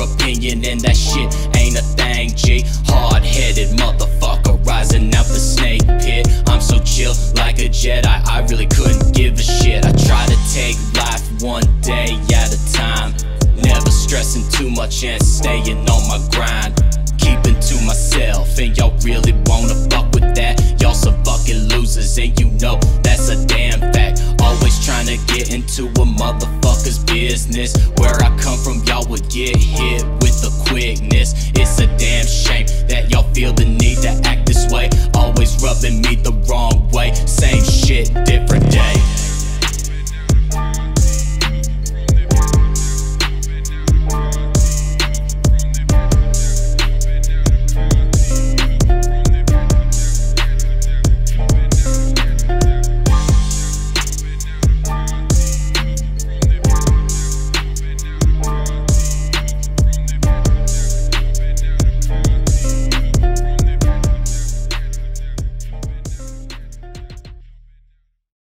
opinion, and that shit ain't a thing, G. Hard-headed motherfucker rising out the snake pit. I'm so chill like a Jedi, I really couldn't give a shit. I try to take life one day at a time, never stressing too much and staying on my grind. Keeping to myself, and y'all really wanna fuck with that? Y'all some fucking losers, and you know that's a damn fact. Always trying to get into a motherfucker's business. Where I come from, y'all would get hit with the quickness. It's a damn shame that y'all feel the need to act this way, always rubbing me the wrong way. Same shit, different day.